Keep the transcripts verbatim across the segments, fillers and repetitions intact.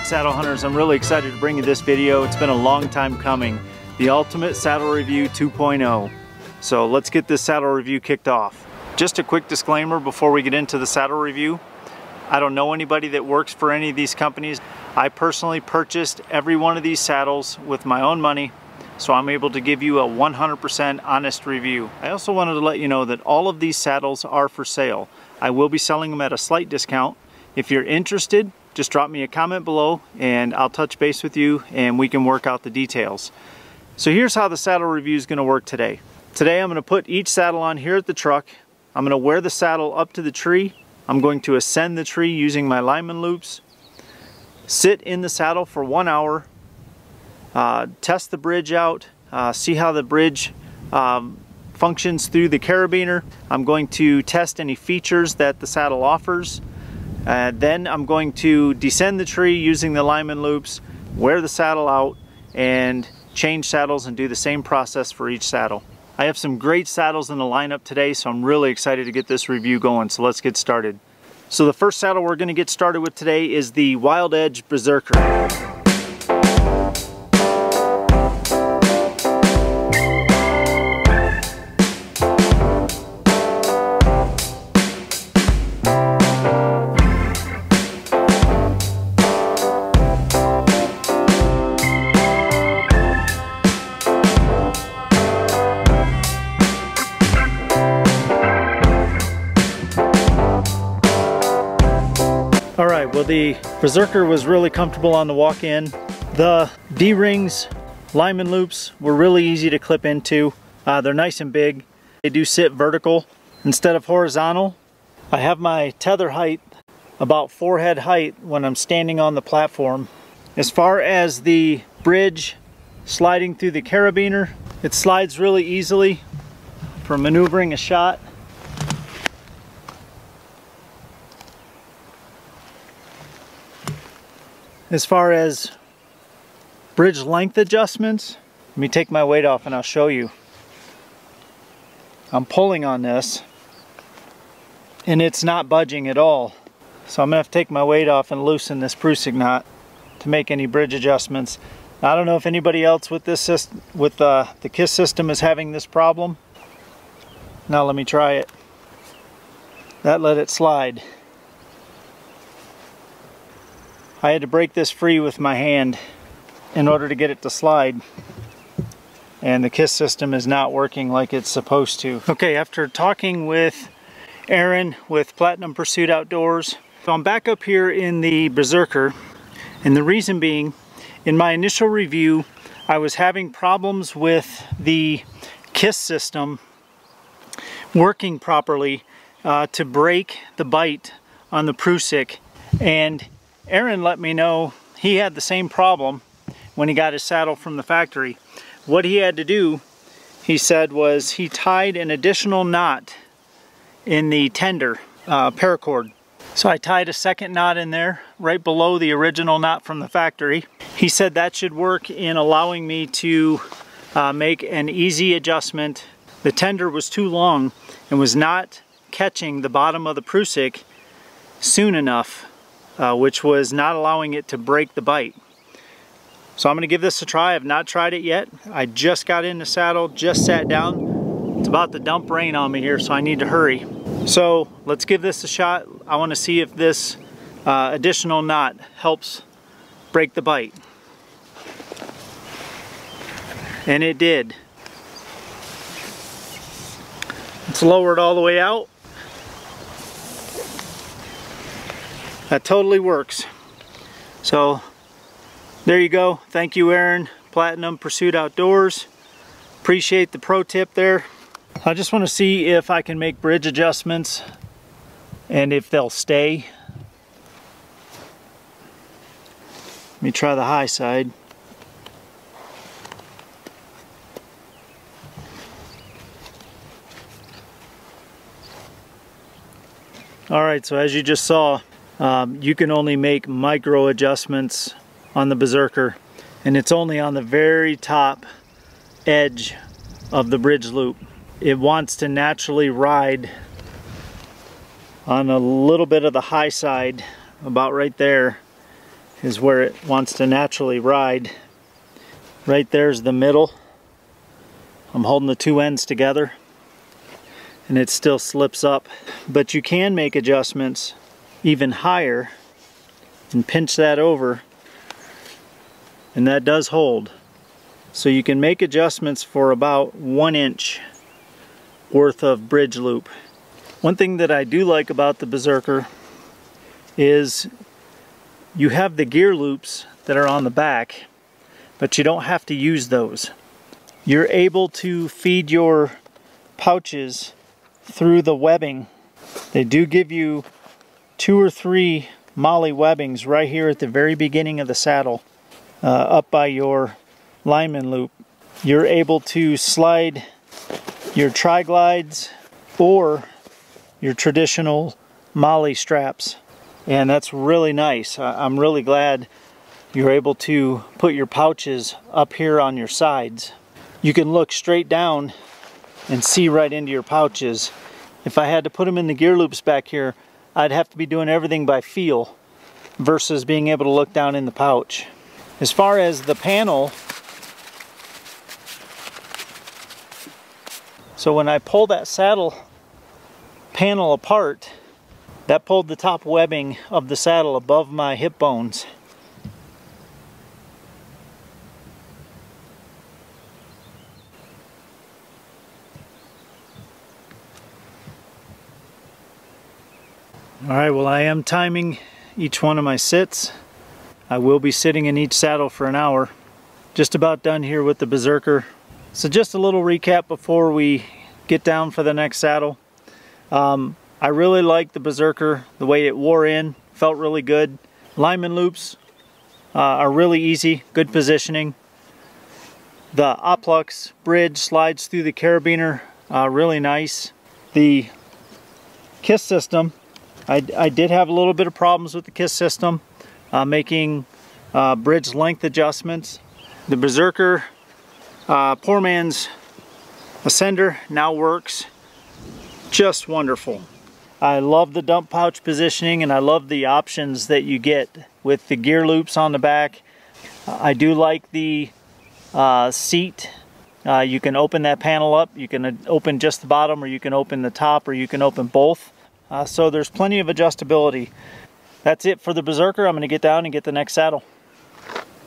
right, saddle hunters, I'm really excited to bring you this video. It's been a long time coming. The Ultimate Saddle Review two point oh. So let's get this saddle review kicked off. Just a quick disclaimer before we get into the saddle review. I don't know anybody that works for any of these companies. I personally purchased every one of these saddles with my own money, so I'm able to give you a one hundred percent honest review. I also wanted to let you know that all of these saddles are for sale. I will be selling them at a slight discount. If you're interested, just drop me a comment below and I'll touch base with you and we can work out the details. So here's how the saddle review is going to work today. Today I'm going to put each saddle on here at the truck. I'm going to wear the saddle up to the tree. I'm going to ascend the tree using my lineman loops. Sit in the saddle for one hour. Uh, test the bridge out. Uh, see how the bridge um, functions through the carabiner. I'm going to test any features that the saddle offers. Uh, then I'm going to descend the tree using the lineman loops, wear the saddle out, and change saddles and do the same process for each saddle. I have some great saddles in the lineup today, so I'm really excited to get this review going, so let's get started. So the first saddle we're going to get started with today is the Wild Edge Berserker. Well, the Berserker was really comfortable on the walk in. The D-rings, lineman loops were really easy to clip into. Uh, they're nice and big. They do sit vertical instead of horizontal. I have my tether height about forehead height when I'm standing on the platform. As far as the bridge sliding through the carabiner, it slides really easily for maneuvering a shot. As far as bridge length adjustments, let me take my weight off and I'll show you. I'm pulling on this and it's not budging at all. So I'm gonna have to take my weight off and loosen this Prusik knot to make any bridge adjustments. I don't know if anybody else with this system, with uh, the KISS system is having this problem. Now let me try it. That let it slide. I had to break this free with my hand in order to get it to slide, and the KISS system is not working like it's supposed to. Okay, after talking with Aaron with Platinum Pursuit Outdoors, so I'm back up here in the Berserker, and the reason being, in my initial review I was having problems with the KISS system working properly uh, to break the bite on the Prusik, and Aaron let me know he had the same problem when he got his saddle from the factory. What he had to do, he said, was he tied an additional knot in the tender uh, paracord. So I tied a second knot in there right below the original knot from the factory. He said that should work in allowing me to uh, make an easy adjustment. The tender was too long and was not catching the bottom of the Prusik soon enough. Uh, which was not allowing it to break the bite. So I'm gonna give this a try. I've not tried it yet. I just got in the saddle, just sat down. It's about to dump rain on me here, so I need to hurry. So let's give this a shot. I wanna see if this uh, additional knot helps break the bite. And it did. Let's lower it all the way out. That totally works. So there you go. Thank you, Aaron, Platinum Pursuit Outdoors. Appreciate the pro tip there. I just want to see if I can make bridge adjustments and if they'll stay. Let me try the high side. All right, so as you just saw, Um, you can only make micro adjustments on the Berserker, and it's only on the very top edge of the bridge loop. It wants to naturally ride on a little bit of the high side, about right there, is where it wants to naturally ride. Right there's the middle. I'm holding the two ends together and it still slips up, but you can make adjustments even higher and pinch that over, and that does hold. So you can make adjustments for about one inch worth of bridge loop. One thing that I do like about the Berserker is you have the gear loops that are on the back, but you don't have to use those. You're able to feed your pouches through the webbing. They do give you two or three molly webbings right here at the very beginning of the saddle, uh, up by your lineman loop. You're able to slide your tri-glides or your traditional molly straps, and that's really nice. I'm really glad you're able to put your pouches up here on your sides. You can look straight down and see right into your pouches. If I had to put them in the gear loops back here, I'd have to be doing everything by feel versus being able to look down in the pouch. As far as the panel, so when I pull that saddle panel apart, that pulled the top webbing of the saddle above my hip bones. All right, well, I am timing each one of my sits. I will be sitting in each saddle for an hour. Just about done here with the Berserker. So just a little recap before we get down for the next saddle. Um, I really like the Berserker, the way it wore in, felt really good. Lineman loops uh, are really easy, good positioning. The Oplux bridge slides through the carabiner, uh, really nice. The KISS system, I, I did have a little bit of problems with the KISS system, uh, making uh, bridge length adjustments. The Berserker, uh, poor man's ascender, now works just wonderful. I love the dump pouch positioning, and I love the options that you get with the gear loops on the back. I do like the uh, seat. Uh, you can open that panel up. You can open just the bottom, or you can open the top, or you can open both. Uh, so there's plenty of adjustability. That's it for the Berserker. I'm going to get down and get the next saddle.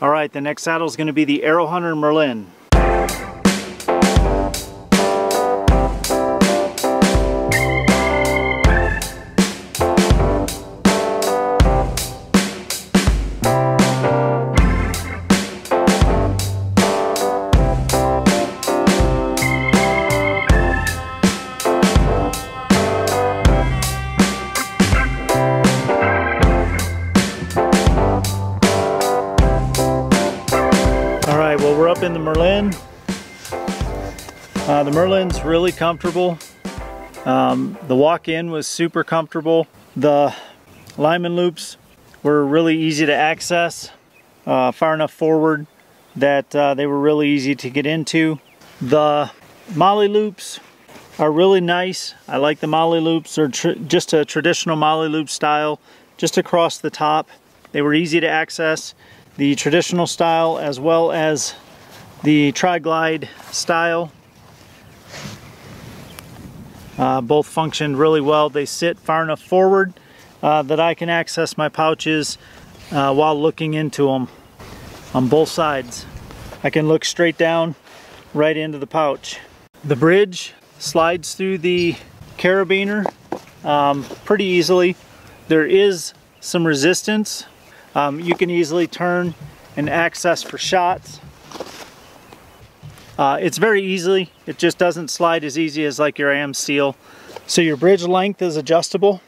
All right, the next saddle is going to be the Aero Hunter Merlin. In the Merlin. Uh, the Merlin's really comfortable. Um, the walk-in was super comfortable. The lineman loops were really easy to access, uh, far enough forward that uh, they were really easy to get into. The molly loops are really nice. I like the molly loops. They're tr just a traditional molly loop style, just across the top. They were easy to access. The traditional style as well as the tri-glide style uh, both functioned really well. They sit far enough forward uh, that I can access my pouches uh, while looking into them on both sides. I can look straight down right into the pouch. The bridge slides through the carabiner um, pretty easily. There is some resistance. Um, you can easily turn and access for shots. Uh, it's very easily, it just doesn't slide as easy as like your Amsteel. So your bridge length is adjustable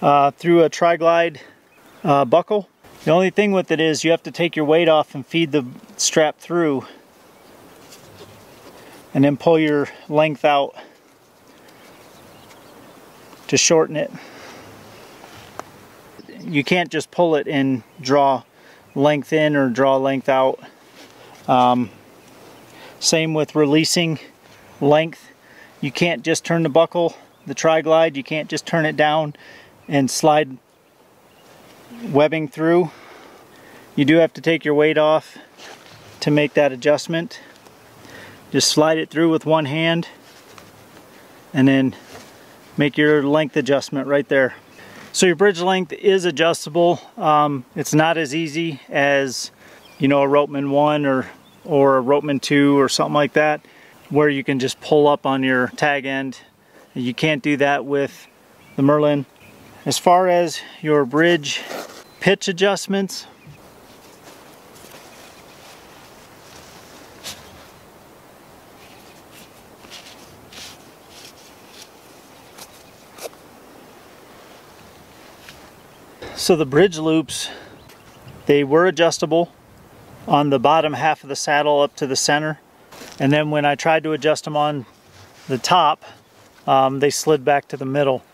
uh, through a tri-glide uh, buckle. The only thing with it is you have to take your weight off and feed the strap through and then pull your length out to shorten it. You can't just pull it and draw length in or draw length out. Um, Same with releasing length. You can't just turn the buckle, the tri-glide, you can't just turn it down and slide webbing through. You do have to take your weight off to make that adjustment. Just slide it through with one hand and then make your length adjustment right there. So your bridge length is adjustable. Um, it's not as easy as, you know, a Ropeman one or or a Ropeman two or something like that, where you can just pull up on your tag end. You can't do that with the Merlin. As far as your bridge pitch adjustments, so the bridge loops, they were adjustable on the bottom half of the saddle up to the center, and then when I tried to adjust them on the top, um, they slid back to the middle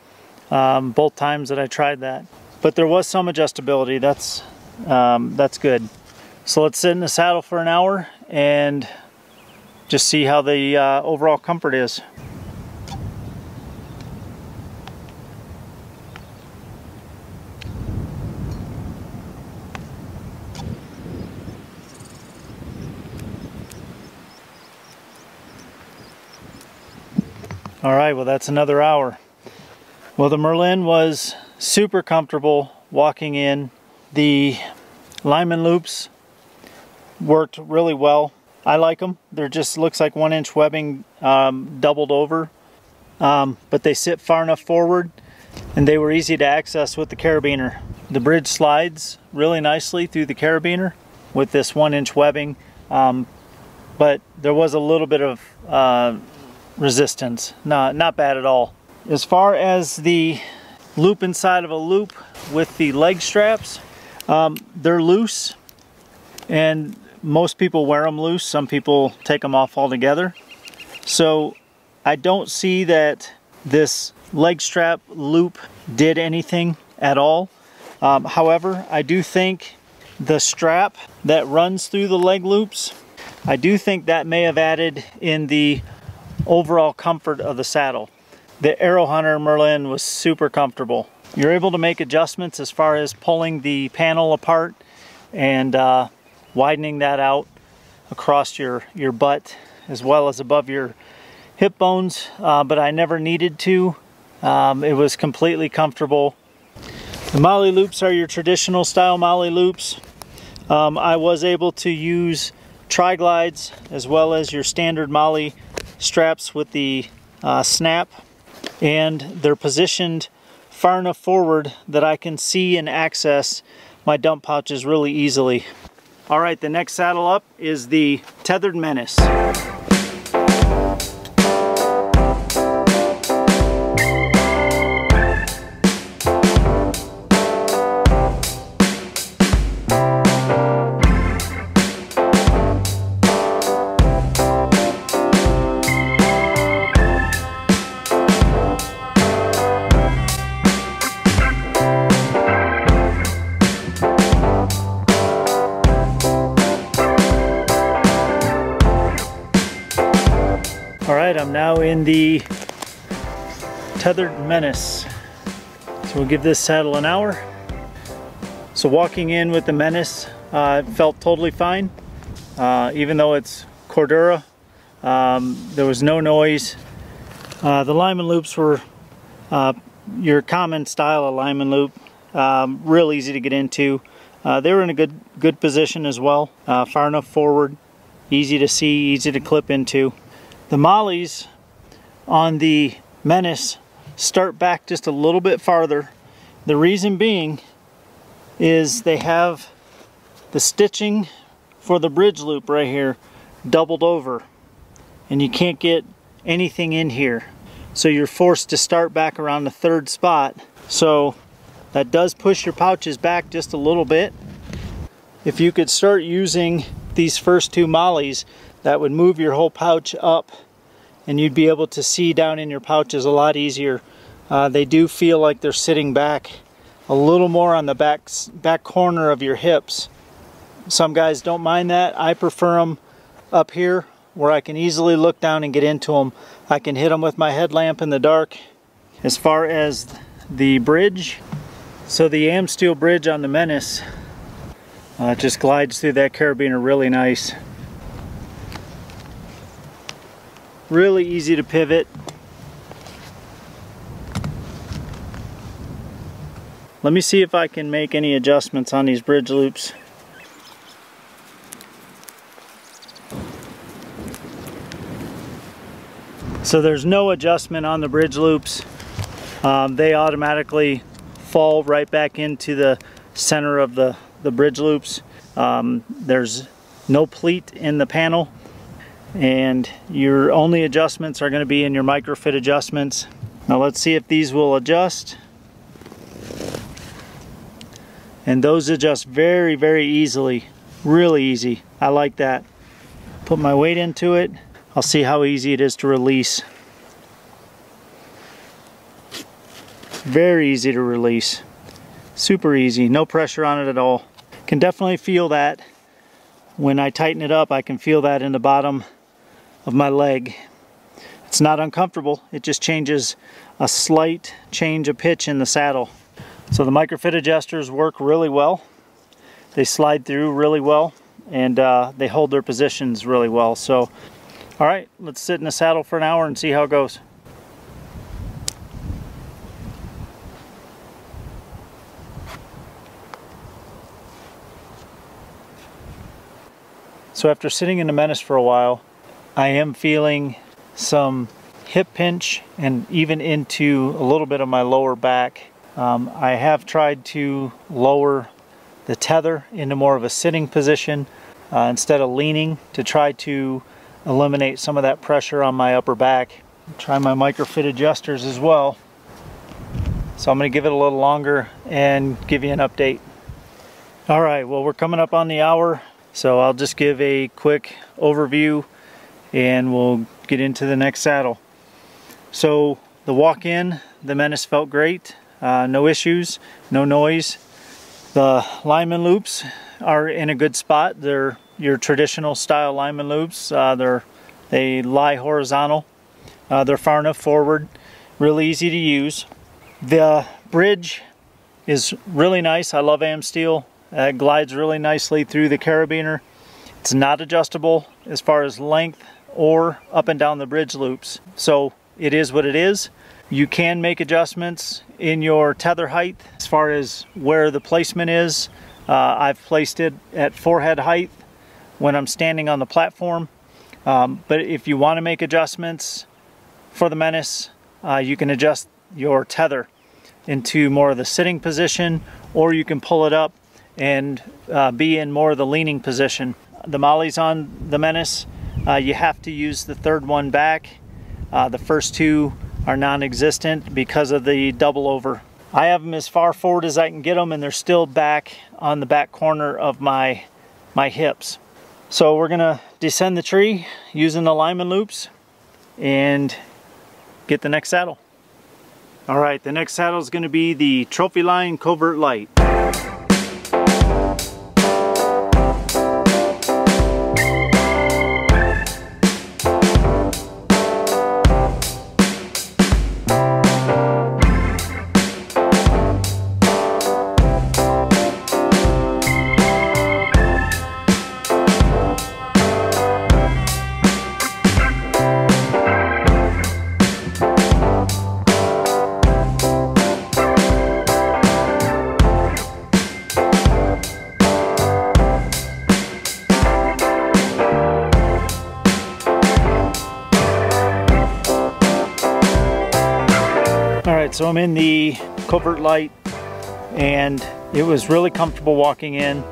um, both times that I tried that. But there was some adjustability. That's um, that's good. So let's sit in the saddle for an hour and just see how the uh, overall comfort is. All right, well, that's another hour. Well, the Merlin was super comfortable walking in. The Lyman loops worked really well. I like them. They're just, looks like one inch webbing um, doubled over, um, but they sit far enough forward and they were easy to access with the carabiner. The bridge slides really nicely through the carabiner with this one inch webbing, um, but there was a little bit of uh, resistance. Not, not bad at all. As far as the loop inside of a loop with the leg straps, um, they're loose and most people wear them loose. Some people take them off altogether. So I don't see that this leg strap loop did anything at all. Um, however, I do think the strap that runs through the leg loops, I do think that may have added in the overall comfort of the saddle. The Aero Hunter Merlin was super comfortable. You're able to make adjustments as far as pulling the panel apart and uh, widening that out across your your butt as well as above your hip bones, uh, but I never needed to. Um, it was completely comfortable. The Molly loops are your traditional style Molly loops. Um, I was able to use tri-glides as well as your standard Molly straps with the uh, snap, and they're positioned far enough forward that I can see and access my dump pouches really easily. All right, the next saddle up is the Tethrd Menace. I'm now in the Tethrd Menace. So we'll give this saddle an hour. So walking in with the Menace uh, felt totally fine. Uh, even though it's Cordura, um, there was no noise. Uh, the Lyman loops were uh, your common style of Lyman loop. Um, real easy to get into. Uh, they were in a good, good position as well. Uh, far enough forward, easy to see, easy to clip into. The mollies on the Menace start back just a little bit farther. The reason being is they have the stitching for the bridge loop right here doubled over, and you can't get anything in here. So you're forced to start back around the third spot. So that does push your pouches back just a little bit. If you could start using these first two mollies, that would move your whole pouch up and you'd be able to see down in your pouches a lot easier. Uh, they do feel like they're sitting back a little more on the back, back corner of your hips. Some guys don't mind that. I prefer them up here where I can easily look down and get into them. I can hit them with my headlamp in the dark. As far as the bridge, so the Amsteel bridge on the Menace Uh, just glides through that carabiner really nice. Really easy to pivot. Let me see if I can make any adjustments on these bridge loops. So there's no adjustment on the bridge loops. Um, they automatically fall right back into the center of the, the bridge loops. Um, there's no pleat in the panel, and your only adjustments are going to be in your microfit adjustments. Now let's see if these will adjust. And those adjust very, very easily. Really easy. I like that. Put my weight into it. I'll see how easy it is to release. Very easy to release. Super easy. No pressure on it at all. Can definitely feel that. When I tighten it up, I can feel that in the bottom of my leg. It's not uncomfortable. It just changes a slight change of pitch in the saddle. So the microfit adjusters work really well. They slide through really well, and uh, they hold their positions really well. So, all right, let's sit in the saddle for an hour and see how it goes. So after sitting in the Menace for a while, I am feeling some hip pinch and even into a little bit of my lower back. Um, I have tried to lower the tether into more of a sitting position uh, instead of leaning, to try to eliminate some of that pressure on my upper back. Try my microfit adjusters as well. So I'm going to give it a little longer and give you an update. Alright, well, we're coming up on the hour, so I'll just give a quick overview and we'll get into the next saddle. So the walk in, the Menace felt great. Uh, no issues, no noise. The lineman loops are in a good spot. They're your traditional style lineman loops. Uh, they're, they lie horizontal. Uh, they're far enough forward. Really easy to use. The bridge is really nice. I love Amsteel. Uh, it glides really nicely through the carabiner. It's not adjustable as far as length or up and down the bridge loops. So it is what it is. You can make adjustments in your tether height as far as where the placement is. Uh, I've placed it at forehead height when I'm standing on the platform. Um, but if you want to make adjustments for the Menace, uh, you can adjust your tether into more of the sitting position, or you can pull it up and uh, be in more of the leaning position. The mollies on the Menace, uh, you have to use the third one back. Uh, the first two are non-existent because of the double over. I have them as far forward as I can get them, and they're still back on the back corner of my my hips. So we're gonna descend the tree using the lineman loops and get the next saddle. All right, the next saddle is gonna be the Trophyline Covert Lite. So I'm in the Covert Lite, and it was really comfortable walking in,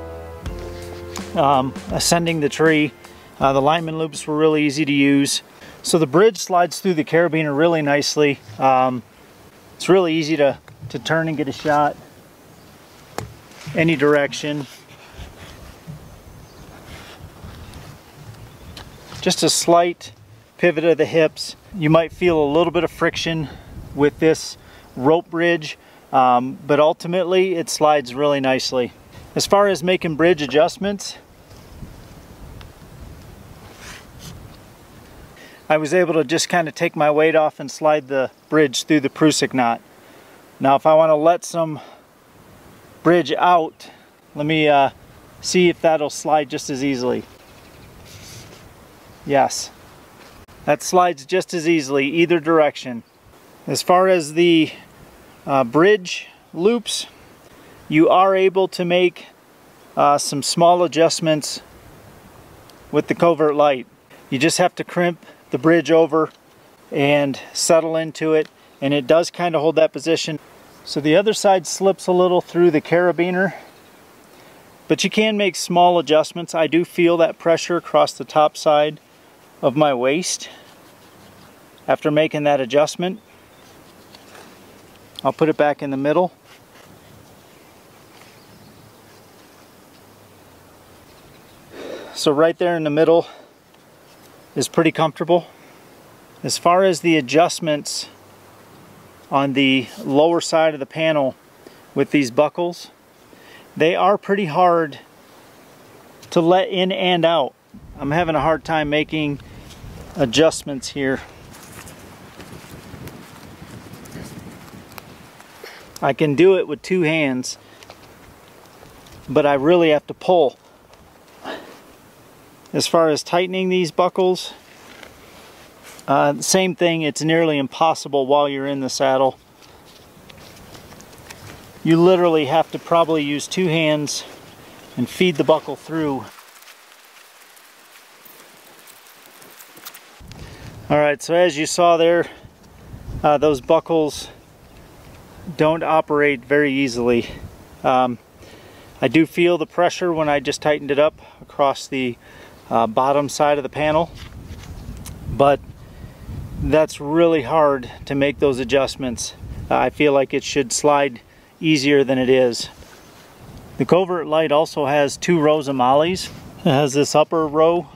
um, ascending the tree. Uh, the lineman loops were really easy to use. So the bridge slides through the carabiner really nicely. Um, it's really easy to, to turn and get a shot any direction. Just a slight pivot of the hips. You might feel a little bit of friction with this rope bridge, um, but ultimately it slides really nicely. As far as making bridge adjustments, I was able to just kind of take my weight off and slide the bridge through the prusik knot. Now if I want to let some bridge out, let me uh, see if that'll slide just as easily. Yes, that slides just as easily either direction. As far as the uh, bridge loops, you are able to make uh, some small adjustments with the Covert Lite. You just have to crimp the bridge over and settle into it, and it does kind of hold that position. So the other side slips a little through the carabiner, but you can make small adjustments. I do feel that pressure across the top side of my waist after making that adjustment. I'll put it back in the middle. So right there in the middle is pretty comfortable. As far as the adjustments on the lower side of the panel with these buckles, they are pretty hard to let in and out. I'm having a hard time making adjustments here. I can do it with two hands, but I really have to pull. As far as tightening these buckles, Uh, same thing, it's nearly impossible while you're in the saddle. You literally have to probably use two hands and feed the buckle through. Alright, so as you saw there, uh, those buckles don't operate very easily. Um, I do feel the pressure when I just tightened it up across the uh, bottom side of the panel, but that's really hard to make those adjustments. Uh, I feel like it should slide easier than it is. The Covert Lite also has two rows of mollies. It has this upper row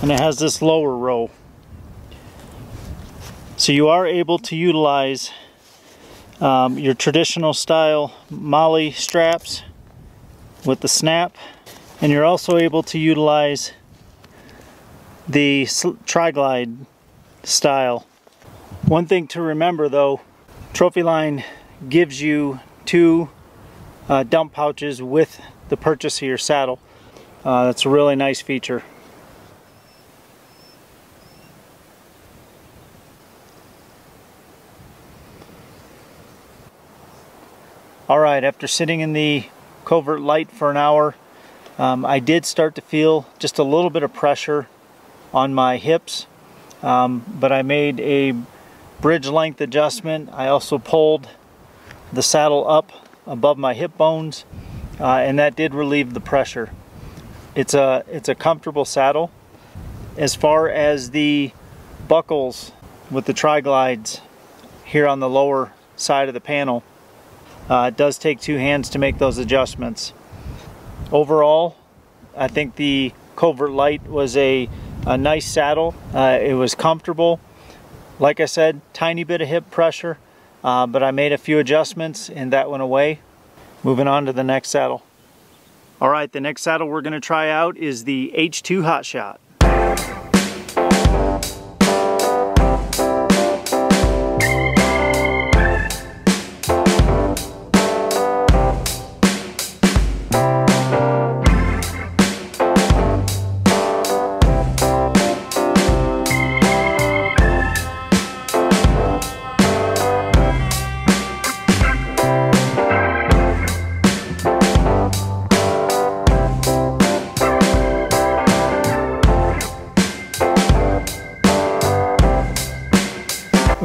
and it has this lower row. So you are able to utilize um, your traditional style molly straps with the snap, and you're also able to utilize the tri-glide style. One thing to remember though, Trophyline gives you two uh, dump pouches with the purchase of your saddle. Uh, that's a really nice feature. Alright, after sitting in the Covert Lite for an hour, um, I did start to feel just a little bit of pressure on my hips. Um, but I made a bridge length adjustment. I also pulled the saddle up above my hip bones, uh, and that did relieve the pressure. It's a, it's a comfortable saddle. As far as the buckles with the tri-glides here on the lower side of the panel, uh, it does take two hands to make those adjustments. Overall, I think the Covert Lite was a A nice saddle. Uh, it was comfortable. Like I said, tiny bit of hip pressure, uh, but I made a few adjustments and that went away. Moving on to the next saddle. All right, the next saddle we're going to try out is the H two Hotshot.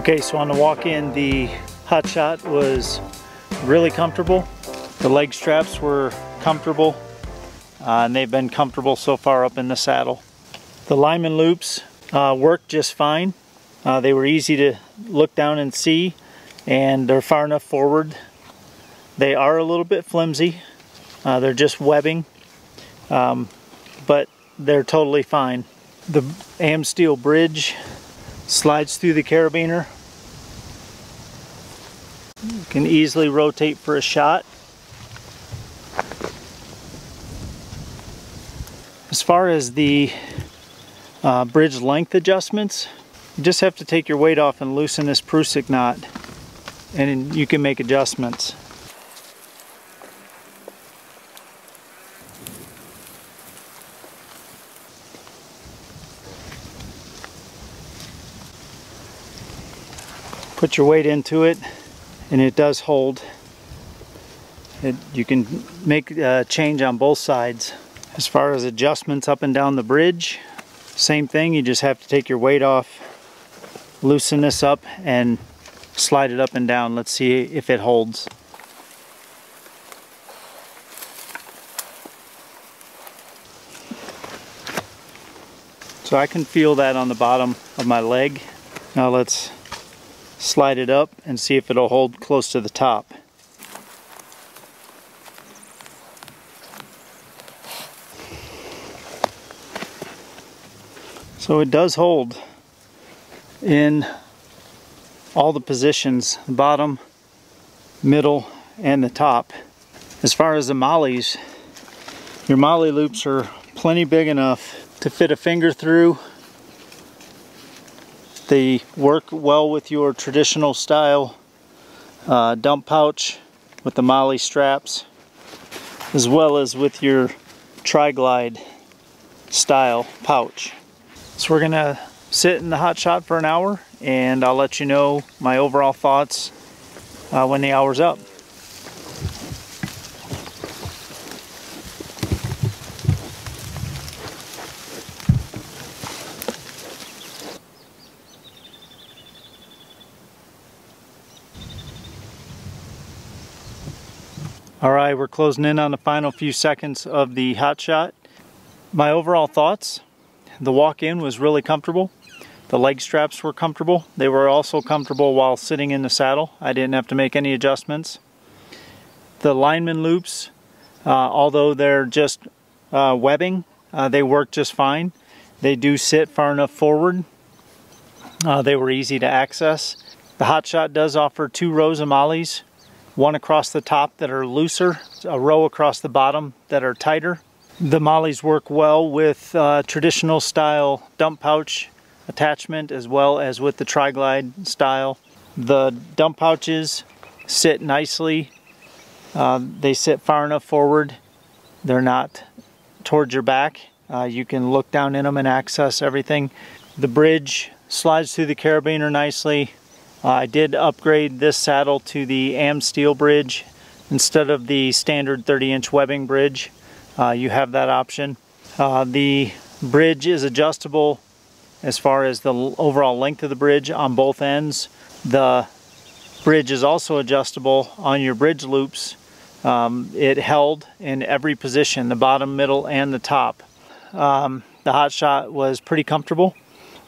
Okay, so on the walk-in, the Hotshot was really comfortable. The leg straps were comfortable, uh, and they've been comfortable so far up in the saddle. The Lyman loops uh, worked just fine. Uh, they were easy to look down and see, and they're far enough forward. They are a little bit flimsy. Uh, they're just webbing, um, but they're totally fine. The Amsteel bridge slides through the carabiner. You can easily rotate for a shot. As far as the uh, bridge length adjustments, you just have to take your weight off and loosen this prusik knot, and you can make adjustments. put your weight into it and it does hold. It, you can make a change on both sides. As far as adjustments up and down the bridge, same thing, you just have to take your weight off, loosen this up and slide it up and down. Let's see if it holds. So I can feel that on the bottom of my leg. Now let's slide it up and see if it'll hold close to the top. So it does hold in all the positions, the bottom, middle, and the top. As far as the mollies, your molly loops are plenty big enough to fit a finger through. They work well with your traditional style uh, dump pouch with the molly straps, as well as with your tri-glide style pouch. So we're gonna sit in the hot shot for an hour and I'll let you know my overall thoughts uh, when the hour's up. All right, we're closing in on the final few seconds of the hot shot. My overall thoughts: the walk-in was really comfortable. The leg straps were comfortable. They were also comfortable while sitting in the saddle. I didn't have to make any adjustments. The lineman loops, uh, although they're just uh, webbing, uh, they work just fine. They do sit far enough forward. Uh, they were easy to access. The Hot Shot does offer two rows of mollies, one across the top that are looser, a row across the bottom that are tighter. The mollies work well with uh, traditional style dump pouch attachment, as well as with the tri-glide style. The dump pouches sit nicely. Uh, they sit far enough forward. They're not towards your back. Uh, you can look down in them and access everything. The bridge slides through the carabiner nicely. Uh, I did upgrade this saddle to the Amsteel bridge instead of the standard thirty inch webbing bridge. Uh, you have that option. Uh, the bridge is adjustable as far as the overall length of the bridge on both ends. The bridge is also adjustable on your bridge loops. Um, it held in every position, the bottom, middle, and the top. Um, the Hot Shot was pretty comfortable.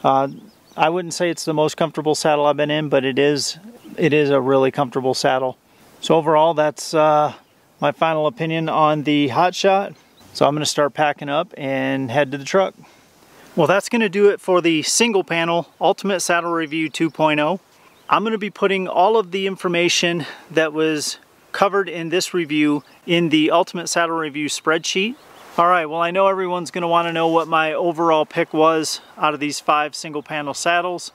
Uh, I wouldn't say it's the most comfortable saddle I've been in, but it is, it is a really comfortable saddle. So overall, that's uh, my final opinion on the Hot Shot. So I'm gonna start packing up and head to the truck. Well, that's gonna do it for the single panel Ultimate Saddle Review two point oh. I'm gonna be putting all of the information that was covered in this review in the Ultimate Saddle Review spreadsheet. All right, well, I know everyone's gonna wanna know what my overall pick was out of these five single panel saddles.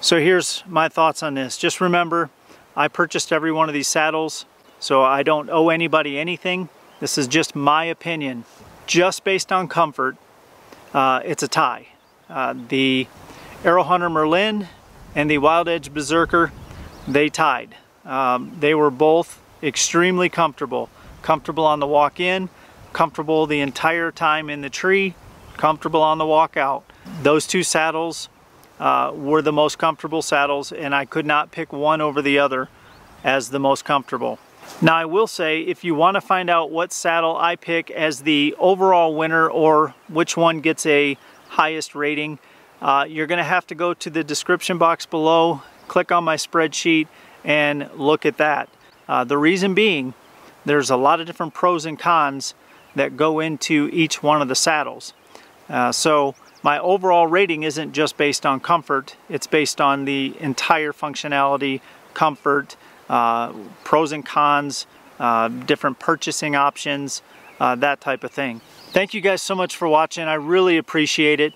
So here's my thoughts on this. Just remember, I purchased every one of these saddles, so I don't owe anybody anything. This is just my opinion. Just based on comfort, uh, it's a tie. Uh, the Aero Hunter Merlin and the Wild Edge Berserker, they tied. Um, they were both extremely comfortable. Comfortable on the walk-in, comfortable the entire time in the tree, comfortable on the walk-out. Those two saddles uh, were the most comfortable saddles, and I could not pick one over the other as the most comfortable. Now I will say, if you want to find out what saddle I pick as the overall winner or which one gets a highest rating, uh, you're going to have to go to the description box below, click on my spreadsheet, and look at that. Uh, the reason being, there's a lot of different pros and cons that go into each one of the saddles. Uh, so my overall rating isn't just based on comfort, it's based on the entire functionality, comfort, Uh, pros and cons, uh, different purchasing options, uh, that type of thing. Thank you guys so much for watching. I really appreciate it.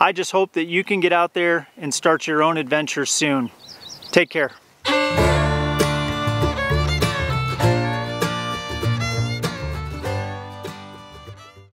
I just hope that you can get out there and start your own adventure soon. Take care.